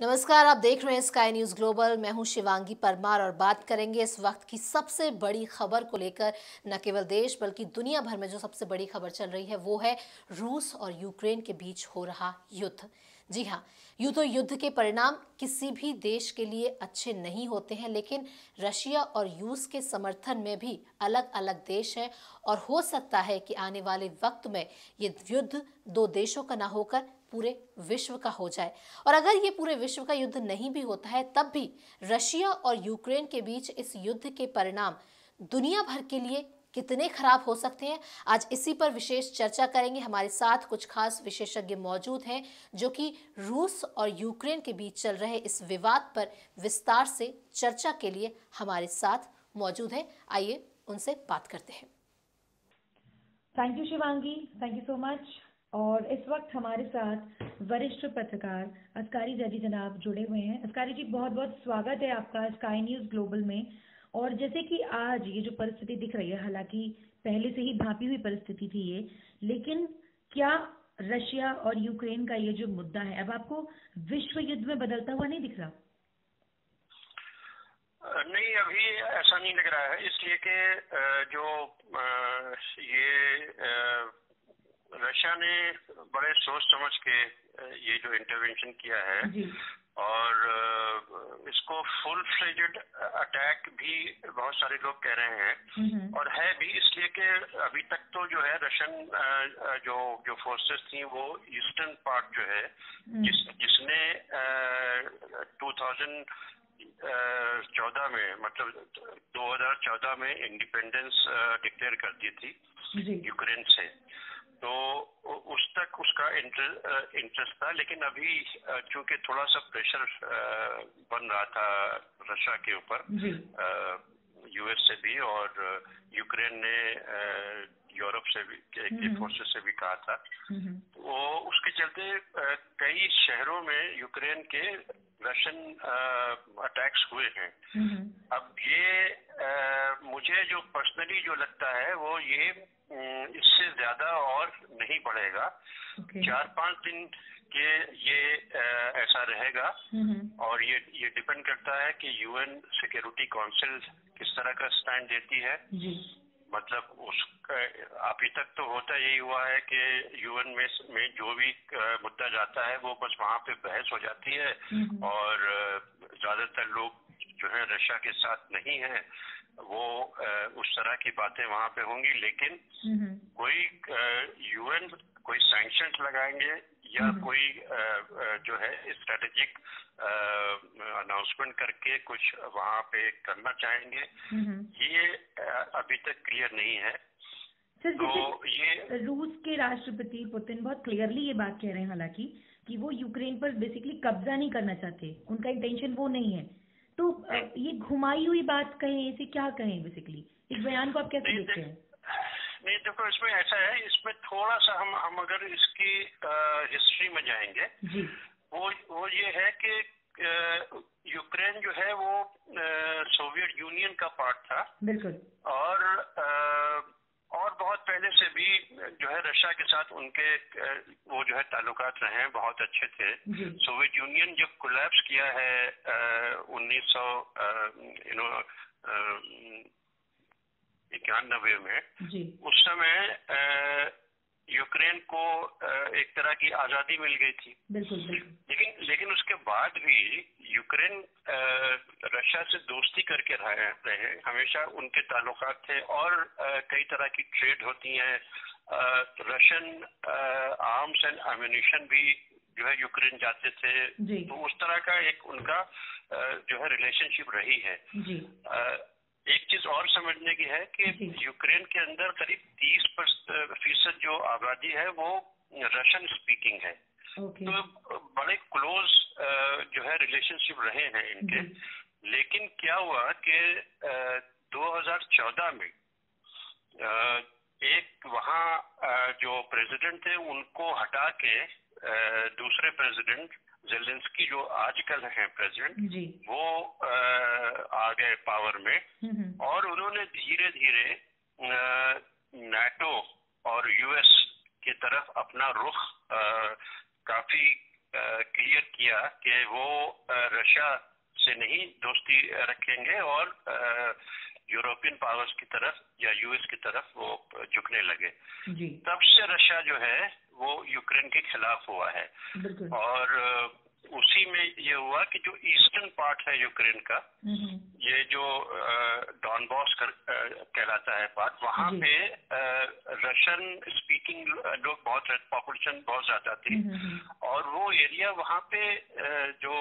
नमस्कार, आप देख रहे हैं स्काई न्यूज़ ग्लोबल। मैं हूं शिवांगी परमार और बात करेंगे इस वक्त की सबसे बड़ी खबर को लेकर। न केवल देश बल्कि दुनिया भर में जो सबसे बड़ी खबर चल रही है वो है रूस और यूक्रेन के बीच हो रहा युद्ध। जी हाँ, यूँ तो युद्ध के परिणाम किसी भी देश के लिए अच्छे नहीं होते हैं, लेकिन रशिया और रूस के समर्थन में भी अलग अलग देश हैं और हो सकता है कि आने वाले वक्त में ये युद्ध दो देशों का ना होकर पूरे विश्व का हो जाए। और अगर ये पूरे विश्व का युद्ध नहीं भी होता है तब भी रशिया और यूक्रेन के बीच इस युद्ध के परिणाम दुनिया भर के लिए कितने खराब हो सकते हैं, आज इसी पर विशेष चर्चा करेंगे। हमारे साथ कुछ खास विशेषज्ञ मौजूद हैं जो कि रूस और यूक्रेन के बीच चल रहे इस विवाद पर विस्तार से चर्चा के लिए हमारे साथ मौजूद हैं। आइए उनसे बात करते हैं। Thank you Shivangi, thank you so much. और इस वक्त हमारे साथ वरिष्ठ पत्रकार अस्कारी जी जनाब जुड़े हुए हैं। अस्कारी जी, बहुत बहुत स्वागत है आपका स्काई न्यूज़ ग्लोबल में। और जैसे कि आज ये जो परिस्थिति दिख रही है, हालांकि पहले से ही भांपी हुई परिस्थिति थी ये, लेकिन क्या रशिया और यूक्रेन का ये जो मुद्दा है अब आपको विश्व युद्ध में बदलता हुआ नहीं दिख रहा? नहीं, अभी ऐसा नहीं लग रहा है, इसलिए कि जो ये रशिया ने बड़े सोच समझ के ये जो इंटरवेंशन किया है और इसको फुल फ्लेज्ड अटैक भी बहुत सारे लोग कह रहे हैं, और है भी, इसलिए कि अभी तक तो जो है रशियन जो फोर्सेस थी वो ईस्टर्न पार्ट जो है जिसने 2014 में, मतलब 2014 में इंडिपेंडेंस डिक्लेयर कर दी थी यूक्रेन से, तो उस तक उसका इंटरेस्ट था। लेकिन अभी चूंकि थोड़ा सा प्रेशर बन रहा था रशिया के ऊपर, यूएस से भी, और यूक्रेन ने यूरोप से भी, के फोर्सेस से भी कहा था, तो उसके चलते कई शहरों में यूक्रेन के रशियन अटैक्स हुए हैं। अब ये मुझे जो पर्सनली जो लगता है वो ये इससे ज्यादा और नहीं बढ़ेगा। 4-5 दिन के ये ऐसा रहेगा, और ये डिपेंड करता है कि यूएन सिक्योरिटी काउंसिल किस तरह का स्टैंड देती है। मतलब उसका अभी तक तो होता यही हुआ है कि यूएन में जो भी मुद्दा जाता है वो बस वहाँ पे बहस हो जाती है, और ज्यादातर लोग जो है रशिया के साथ नहीं है, वो उस तरह की बातें वहाँ पे होंगी। लेकिन कोई यूएन कोई सैंक्शंस लगाएंगे या कोई जो है स्ट्रेटेजिक अनाउंसमेंट करके कुछ वहाँ पे करना चाहेंगे, ये अभी तक क्लियर नहीं है। तो ये रूस के राष्ट्रपति पुतिन बहुत क्लियरली ये बात कह रहे हैं, हालांकि कि वो यूक्रेन पर बेसिकली कब्जा नहीं करना चाहते, उनका इंटेंशन वो नहीं है। तो ये घुमाई हुई बात कहें, इसे क्या कहें, बेसिकली इस बयान को आप कैसे देखते हैं? नहीं देखो, इसमें ऐसा है, इसमें थोड़ा सा हम अगर इसकी हिस्ट्री में जाएंगे, वो ये है कि यूक्रेन जो है वो सोवियत यूनियन का पार्ट था, बिल्कुल, और बहुत पहले से भी जो है रशिया के साथ उनके वो जो है ताल्लुकात रहे हैं, बहुत अच्छे थे। सोवियत यूनियन जब कोलैप्स किया है 1991 में, उस समय यूक्रेन को एक तरह की आजादी मिल गई थी। लेकिन उसके बाद भी यूक्रेन रशिया से दोस्ती करके रहे हैं, हमेशा उनके ताल्लुकात थे, और कई तरह की ट्रेड होती है, रशियन आर्म्स एंड एम्यूनिशन भी जो है यूक्रेन जाते थे, तो उस तरह का एक उनका जो है रिलेशनशिप रही है। एक चीज और समझने की है कि यूक्रेन के अंदर करीब 30% जो आबादी है वो रशियन स्पीकिंग है, तो बड़े क्लोज जो है रिलेशनशिप रहे हैं इनके। लेकिन क्या हुआ कि 2014 में एक वहाँ जो प्रेसिडेंट थे उनको हटा के दूसरे प्रेसिडेंट ज़ेलेंस्की जो आजकल हैं प्रेसिडेंट, वो आ गए पावर में, और उन्होंने धीरे धीरे नाटो और यूएस की तरफ अपना रुख काफी क्लियर किया कि वो रशिया से नहीं दोस्ती रखेंगे और यूरोपियन पावर्स की तरफ या यूएस की तरफ वो झुकने लगे। तब से रशिया जो है वो यूक्रेन के खिलाफ हुआ है और उसी में ये हुआ कि जो ईस्टर्न पार्ट है यूक्रेन का, ये जो डॉनबास कहलाता है पार्ट, वहाँ पे रशियन स्पीकिंग लोग बहुत, पॉपुलेशन बहुत ज्यादा थी और वो एरिया वहाँ पे जो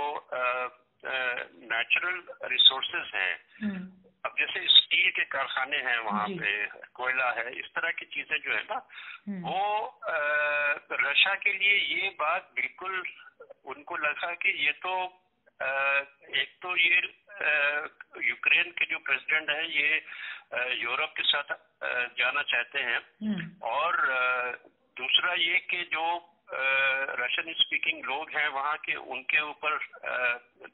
नेचुरल रिसोर्सेज हैं, अब जैसे स्टील के कारखाने हैं वहाँ पे, कोयला है, इस तरह की चीजें जो है ना वो रशिया के लिए ये बात बिल्कुल, उनको लगा कि ये तो एक तो ये यूक्रेन के जो प्रेसिडेंट है ये यूरोप के साथ जाना चाहते हैं और दूसरा ये कि जो रशियन स्पीकिंग लोग हैं वहाँ के, उनके ऊपर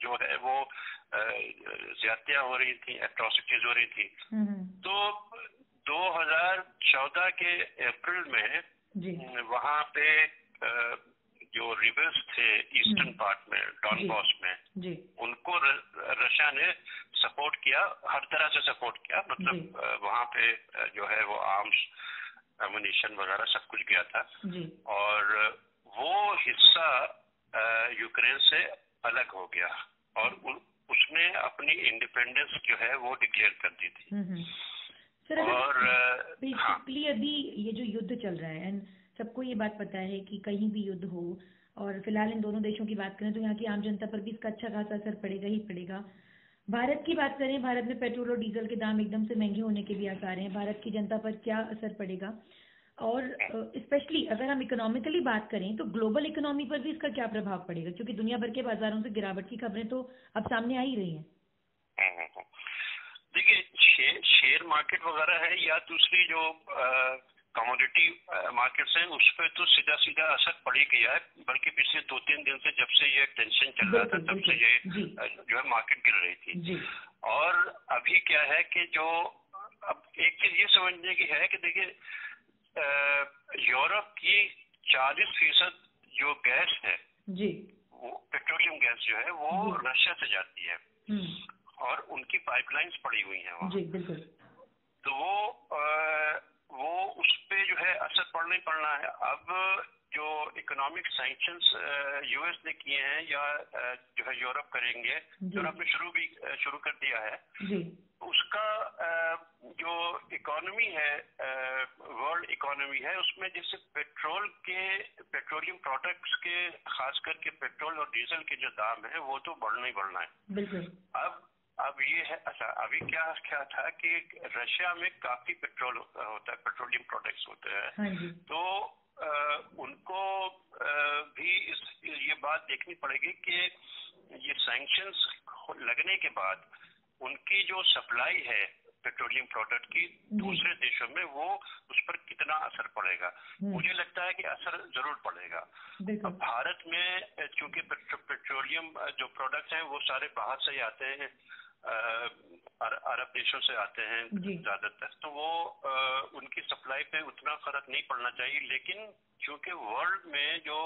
जो है वो ज्यादतियाँ हो रही थी, एट्रॉसिटीज हो रही थी। तो 2014 के अप्रैल में वहाँ पे जो रिबेल्स थे ईस्टर्न पार्ट में डॉनबास में, उनको रशिया ने सपोर्ट किया, हर तरह से सपोर्ट किया, मतलब वहाँ पे जो है वो आर्म्स, एमुनिशन वगैरह सब कुछ गया था और वो हिस्सा यूक्रेन से अलग हो गया और उसने अपनी इंडिपेंडेंस जो है वो डिक्लेयर कर दी थी। सर, और बेसिकली अभी ये जो युद्ध चल रहा है, सबको ये बात पता है कि कहीं भी युद्ध हो, और फिलहाल इन दोनों देशों की बात करें तो यहाँ की आम जनता पर भी इसका अच्छा खासा असर पड़ेगा ही पड़ेगा। भारत की बात करें, भारत में पेट्रोल और डीजल के दाम एकदम से महंगे होने के भी आसार हैं, भारत की जनता पर क्या असर पड़ेगा? और स्पेशली अगर हम इकोनॉमिकली बात करें तो ग्लोबल इकोनॉमी पर भी इसका क्या प्रभाव पड़ेगा, क्योंकि दुनिया भर के बाजारों से गिरावट की खबरें तो अब सामने आ ही रही हैं। देखिए, शेयर मार्केट वगैरह है या दूसरी जो कमोडिटी मार्केट्स हैं उस पर तो सीधा सीधा असर पड़ ही गया है, बल्कि पिछले 2-3 दिन से जब से ये टेंशन चल रहा था तब से ये जो है मार्केट गिर रही थी। और अभी क्या है कि जो अब एक चीज ये समझने की है कि देखिए यूरोप की 40% जो गैस है वो पेट्रोलियम गैस जो है वो रशिया से जाती है और उनकी पाइपलाइंस पड़ी हुई हैं वहाँ, तो वो उस पे जो है असर पड़ना ही पड़ना है। अब जो इकोनॉमिक सैंक्शंस यूएस ने किए हैं या जो है यूरोप करेंगे, यूरोप ने शुरू कर दिया है, उसका जो इकोनॉमी है, वर्ल्ड इकोनॉमी है, उसमें जैसे पेट्रोलियम प्रोडक्ट्स के खास करके पेट्रोल और डीजल के जो दाम है वो तो बढ़ना ही बढ़ना है। अब ये है, अच्छा अभी क्या था कि रशिया में काफी पेट्रोल होता है, पेट्रोलियम प्रोडक्ट्स होते हैं, तो उनको भी ये बात देखनी पड़ेगी कि ये सैंक्शंस लगने के बाद उनकी जो सप्लाई है पेट्रोलियम प्रोडक्ट की दूसरे देशों में, वो उस पर कितना असर पड़ेगा। मुझे लगता है कि असर जरूर पड़ेगा। भारत में चूंकि पेट्रोलियम जो प्रोडक्ट्स हैं वो सारे बाहर से ही आते हैं, अरब देशों से आते हैं ज्यादातर, तो वो उनकी सप्लाई पे उतना फर्क नहीं पड़ना चाहिए, लेकिन क्योंकि वर्ल्ड में जो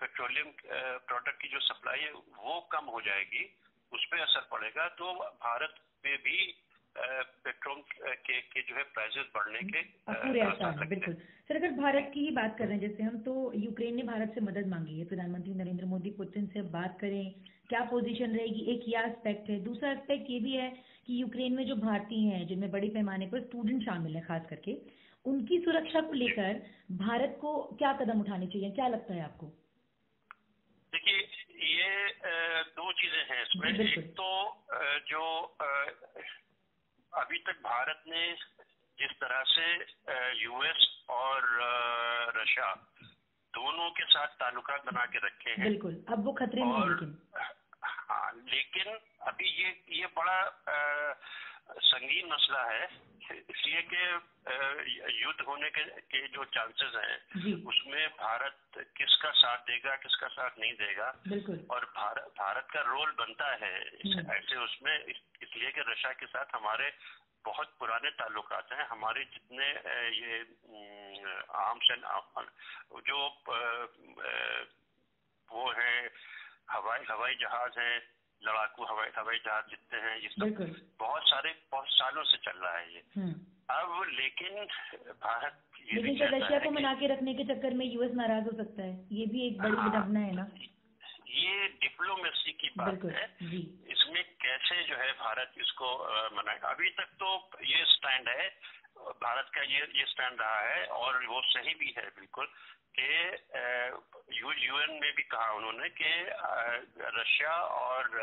पेट्रोलियम प्रोडक्ट की जो सप्लाई है वो कम हो जाएगी, उस पर असर पड़ेगा। तो भारत में भी पेट्रोल के जो है प्राइसेस बढ़ने के पूरे आसार। बिल्कुल। सर, अगर भारत की ही बात कर रहे हैं जैसे हम, तो यूक्रेन ने भारत से मदद मांगी है, प्रधानमंत्री नरेंद्र मोदी पुतिन से बात करें, क्या पोजीशन रहेगी, एक ये एस्पेक्ट है। दूसरा एस्पेक्ट ये भी है कि यूक्रेन में जो भारतीय हैं जिनमें बड़े पैमाने पर स्टूडेंट शामिल है खास करके, उनकी सुरक्षा को लेकर भारत को क्या कदम उठाने चाहिए, क्या लगता है आपको? देखिए, ये दो चीजें हैं इसमें। एक तो जो अभी तक भारत ने जिस तरह से यूएस और रशिया दोनों के साथ ताल्लुकात बना के रखे हैं, बिल्कुल अब वो खतरे में है। हाँ, लेकिन अभी ये बड़ा संगीन मसला है, इसलिए कि युद्ध होने के जो चांसेस हैं उसमें भारत किसका साथ देगा, किसका साथ नहीं देगा, और भारत का रोल बनता है ऐसे उसमें, इसलिए कि रशिया के साथ हमारे बहुत पुराने ताल्लुकात हैं, हमारे जितने ये आर्म्स एंड जो वो है, हवाई जहाज है, लड़ाकू हवाई जहाज जितने हैं, ये सब बहुत सालों से चल रहा है ये। अब लेकिन भारत ये रशिया को मना के रखने के चक्कर में यूएस नाराज हो सकता है, ये भी एक बड़ी विडम्बना है ना। ये डिप्लोमेसी की बात है, इसमें कैसे जो है भारत इसको मनाएगा। अभी तक तो ये स्टैंड है भारत का, ये स्टैंड रहा है और वो सही भी है बिल्कुल, कि यूएन में भी कहा उन्होंने कि रशिया और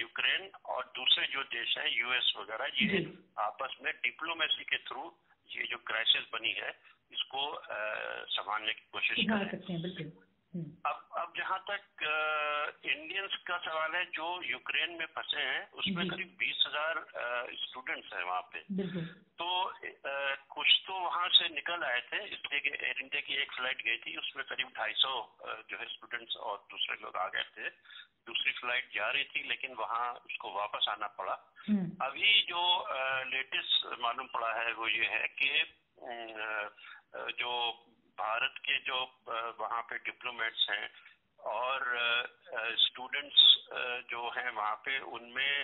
यूक्रेन और दूसरे जो देश हैं यूएस वगैरह, ये आपस में डिप्लोमेसी के थ्रू ये जो क्राइसिस बनी है इसको संभालने की कोशिश कर सकते हैं। बिल्कुल। अब जहाँ तक इंडियंस का सवाल है जो यूक्रेन में फंसे हैं, उसमें करीब 20,000 स्टूडेंट्स हैं वहाँ पे, तो कुछ तो वहाँ से निकल आए थे, इसलिए कि एयर इंडिया की एक फ्लाइट गई थी, उसमें करीब 250 जो है स्टूडेंट्स और दूसरे लोग आ गए थे। दूसरी फ्लाइट जा रही थी लेकिन वहाँ उसको वापस आना पड़ा। अभी जो लेटेस्ट मालूम पड़ा है वो ये है कि जो भारत के जो वहाँ पे डिप्लोमेट्स हैं और स्टूडेंट्स जो हैं वहाँ पे, उनमें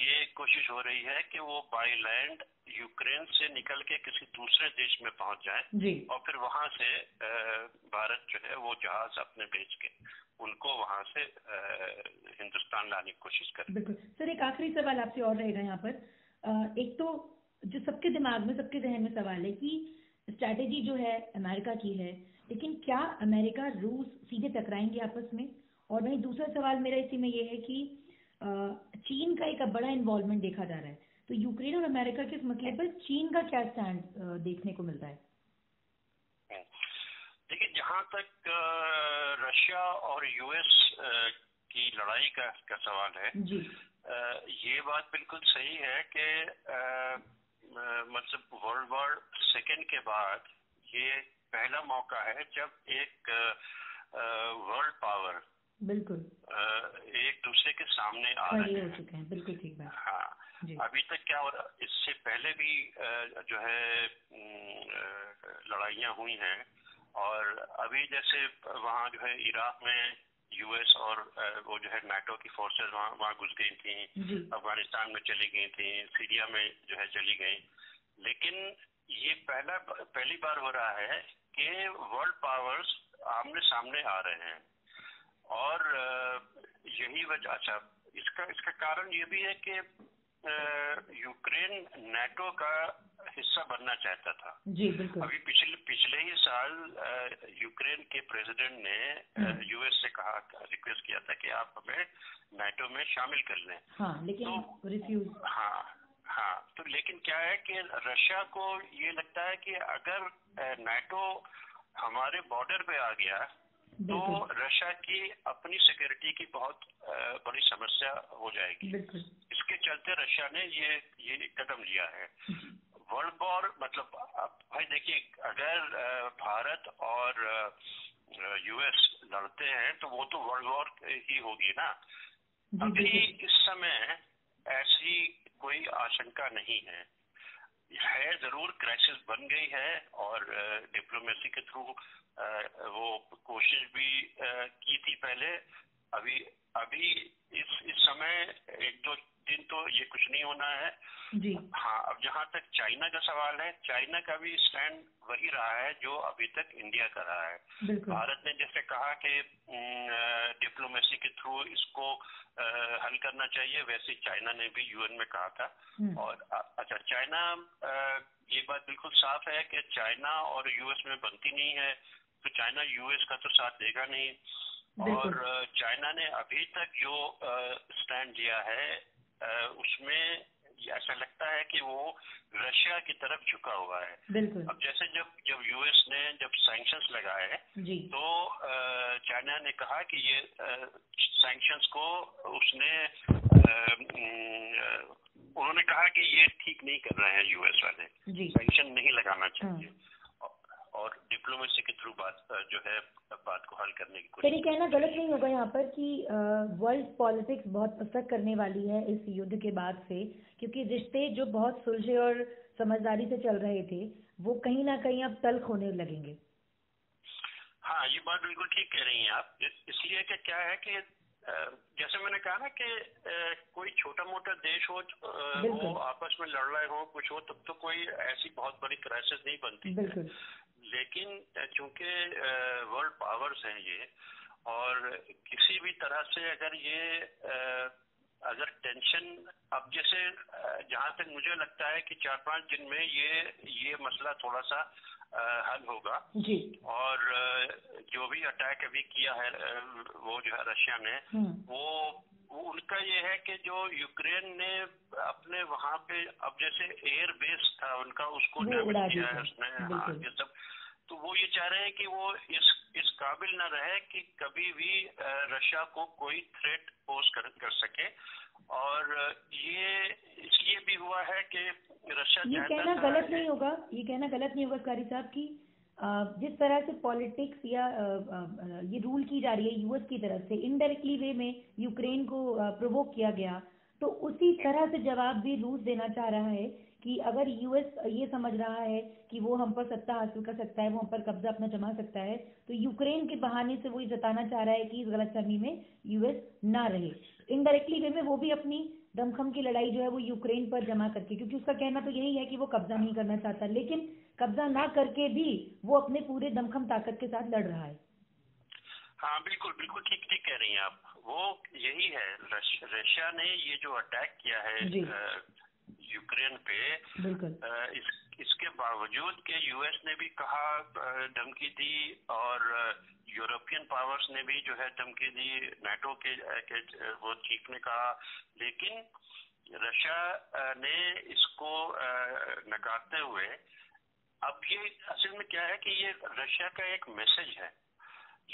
ये कोशिश हो रही है कि वो बाय लैंड यूक्रेन से निकल के किसी दूसरे देश में पहुँच जाएं और फिर वहाँ से भारत जो है वो जहाज अपने भेज के उनको वहाँ से हिंदुस्तान लाने की कोशिश करे। बिल्कुल सर, एक आखिरी सवाल आपसे और रहेगा यहाँ पर। एक तो जो सबके दिमाग में, सबके जहन में सवाल है कि स्ट्रैटेजी जो है अमेरिका की है, लेकिन क्या अमेरिका रूस सीधे टकराएंगे आपस में? और वहीं दूसरा सवाल मेरा इसी में ये है कि चीन का एक बड़ा इन्वॉल्वमेंट देखा जा रहा है, तो यूक्रेन और अमेरिका के इस मसले पर चीन का क्या स्टैंड देखने को मिलता है? देखिए, जहाँ तक रशिया और यूएस की लड़ाई का सवाल है, ये बात बिल्कुल सही है कि मतलब वर्ल्ड वॉर सेकेंड के बाद ये पहला मौका है जब एक वर्ल्ड पावर बिल्कुल एक दूसरे के सामने आ रहे हो चुके हैं। बिल्कुल ठीक बात। हाँ, अभी तक क्या हो रहा, इससे पहले भी जो है लड़ाइयाँ हुई हैं, और अभी जैसे वहाँ जो है इराक में यूएस और वो जो है नाटो की फोर्सेस वहाँ घुस गई थी, अफगानिस्तान में चली गई थी, सीरिया में जो है चली गई। लेकिन ये पहली बार हो रहा है कि वर्ल्ड पावर्स आमने सामने आ रहे हैं, और यही वजह अच्छा इसका कारण ये भी है कि यूक्रेन नाटो का हिस्सा बनना चाहता था। जी बिल्कुल। अभी पिछले ही साल यूक्रेन के प्रेसिडेंट ने यूएस से रिक्वेस्ट किया था कि आप हमें नाटो में शामिल कर लें। हाँ, लेकिन तो रिफ्यूज। हाँ, तो लेकिन क्या है कि रशिया को ये लगता है कि अगर नाटो हमारे बॉर्डर पे आ गया तो रशिया की अपनी सिक्योरिटी की बहुत बड़ी समस्या हो जाएगी, इसके चलते रशिया ने ये कदम लिया है। वर्ल्ड वॉर मतलब अब भाई देखिए, अगर भारत और यूएस लड़ते हैं तो वो तो वर्ल्ड वॉर ही होगी ना। अभी इस समय ऐसी कोई आशंका नहीं है, जरूर क्राइसिस बन गई है और डिप्लोमेसी के थ्रू वो कोशिश भी की थी पहले। अभी इस समय एक दो दिन तो ये कुछ नहीं होना है। जी हाँ। अब जहाँ तक चाइना का सवाल है, चाइना का भी स्टैंड वही रहा है जो अभी तक इंडिया का रहा है। भारत ने जैसे कहा कि डिप्लोमेसी के थ्रू इसको हल करना चाहिए, वैसे चाइना ने भी यूएन में कहा था। और अच्छा, चाइना ये बात बिल्कुल साफ है कि चाइना और यूएस में बनती नहीं है, तो चाइना यूएस का तो साथ देगा नहीं। और चाइना ने अभी तक जो स्टैंड लिया है उसमें ऐसा लगता है कि वो रशिया की तरफ झुका हुआ है। अब जैसे जब यूएस ने सैंक्शंस लगाए तो चाइना ने कहा कि ये सैंक्शंस को उन्होंने कहा कि ये ठीक नहीं कर रहे हैं यूएस वाले, सैंक्शन नहीं लगाना चाहिए, और डिप्लोमेसी के थ्रू बात को हल करने की कोशिश। कहना गलत नहीं होगा यहाँ पर कि वर्ल्ड पॉलिटिक्स बहुत असर करने वाली है इस युद्ध के बाद से, क्योंकि रिश्ते जो बहुत सुलझे और समझदारी से चल रहे थे वो कहीं ना कहीं अब तल्ख होने लगेंगे। हाँ, ये बात बिल्कुल ठीक कह रही हैं आप। इसलिए कि क्या है कि जैसे मैंने कहा ना कि कोई छोटा मोटा देश हो, वो आपस में लड़ रहे हो कुछ हो, तब तो कोई ऐसी बहुत बड़ी क्राइसिस नहीं बनती है। लेकिन चूंकि वर्ल्ड पावर्स हैं ये, और किसी भी तरह से अगर ये अगर टेंशन, अब जैसे जहाँ तक मुझे लगता है कि 4-5 दिन में ये मसला थोड़ा सा हल होगा जी। और जो भी अटैक अभी किया है वो जो है रशिया ने, वो उनका ये है कि जो यूक्रेन ने अपने वहाँ पे अब जैसे एयर बेस था उनका, उसको डैमेज किया है उसने। हाँ, ये सब तो वो ये चाह रहे हैं कि वो इस काबिल न रहे कि कभी भी रशिया को कोई थ्रेट पोज कर सके। और ये इसलिए भी हुआ है कि रशिया ये कहना गलत नहीं होगा अस्कारी साहब कि जिस तरह से पॉलिटिक्स या ये रूल की जा रही है यूएस की तरफ से, इनडायरेक्टली वे में यूक्रेन को प्रोवोक किया गया, तो उसी तरह से जवाब भी रूस देना चाह रहा है कि अगर यूएस ये समझ रहा है कि वो हम पर सत्ता हासिल कर सकता है, वो हम पर कब्जा अपना जमा सकता है, तो यूक्रेन के बहाने से वो ये जताना चाह रहा है कि इस गलतफहमी में यूएस ना रहे। इनडायरेक्टली वे में वो भी अपनी दमखम की लड़ाई जो है वो यूक्रेन पर जमा करके, क्योंकि उसका कहना तो यही है कि वो कब्जा नहीं करना चाहता, लेकिन कब्जा ना करके भी वो अपने पूरे दमखम ताकत के साथ लड़ रहा है। हाँ, बिल्कुल ठीक कह रही हैं आप। वो यही है, रशिया ने ये जो अटैक किया है यूक्रेन पे, इसके बावजूद के यूएस ने भी कहा, धमकी दी, और यूरोपियन पावर्स ने भी जो है धमकी दी, नाटो के वो चीफ ने कहा, लेकिन रशिया ने इसको नकारते हुए। अब ये असल में क्या है कि ये रशिया का एक मैसेज है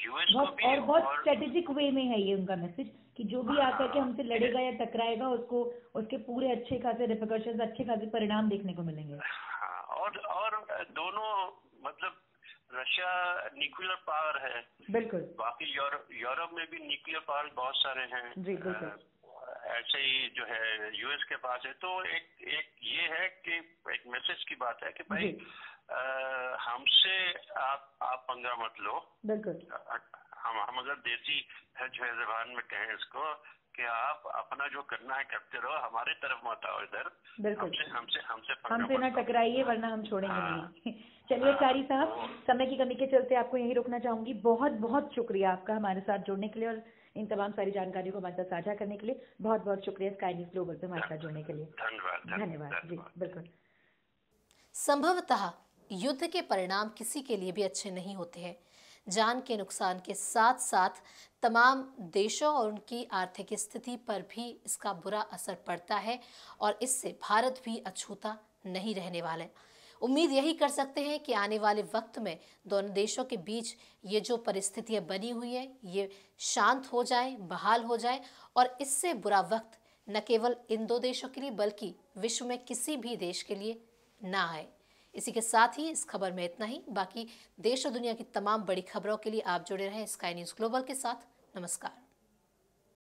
यूएस को भी, और बहुत स्ट्रेटेजिक वे में है ये उनका मैसेज कि जो भी आकर के हमसे लड़ेगा या टकराएगा उसको उसके पूरे अच्छे खासे रिपरकशंस, अच्छे खासे परिणाम देखने को मिलेंगे। हाँ, और दोनों मतलब रशिया न्यूक्लियर पावर है, बिल्कुल, बाकी यूरोप में भी न्यूक्लियर पावर बहुत सारे हैं जी, बिल्कुल, ऐसे ही जो है यूएस के पास है। तो एक ये है कि एक मैसेज की बात है कि भाई हमसे आप पंगा मत लो, बिल्कुल, हम अगर देसी है जो है जबान में कहें इसको कि आप अपना जो करना है करते रहो, हमारे तरफ मत आओ इधर, हमसे ना टकराइए वरना हम छोड़ेंगे नहीं। चलिए कारी साहब, समय की कमी के चलते आपको यही रोकना चाहूंगी। बहुत बहुत शुक्रिया आपका हमारे साथ जुड़ने के लिए और इन तमाम सारी जानकारियों को हमारे साथ साझा करने के लिए। बहुत बहुत शुक्रिया स्काई न्यूज ग्लोबल पे हमारे साथ जुड़ने के लिए। धन्यवाद जी, बिल्कुल। संभवतः युद्ध के परिणाम किसी के लिए भी अच्छे नहीं होते हैं। जान के नुकसान के साथ साथ तमाम देशों और उनकी आर्थिक स्थिति पर भी इसका बुरा असर पड़ता है और इससे भारत भी अछूता नहीं रहने वाला है। उम्मीद यही कर सकते हैं कि आने वाले वक्त में दोनों देशों के बीच ये जो परिस्थितियां बनी हुई है ये शांत हो जाए, बहाल हो जाए, और इससे बुरा वक्त न केवल इन दो देशों के लिए बल्कि विश्व में किसी भी देश के लिए ना आए। इसी के साथ ही इस खबर में इतना ही। बाकी देश और दुनिया की तमाम बड़ी खबरों के लिए आप जुड़े रहें स्काई न्यूज़ ग्लोबल के साथ। नमस्कार।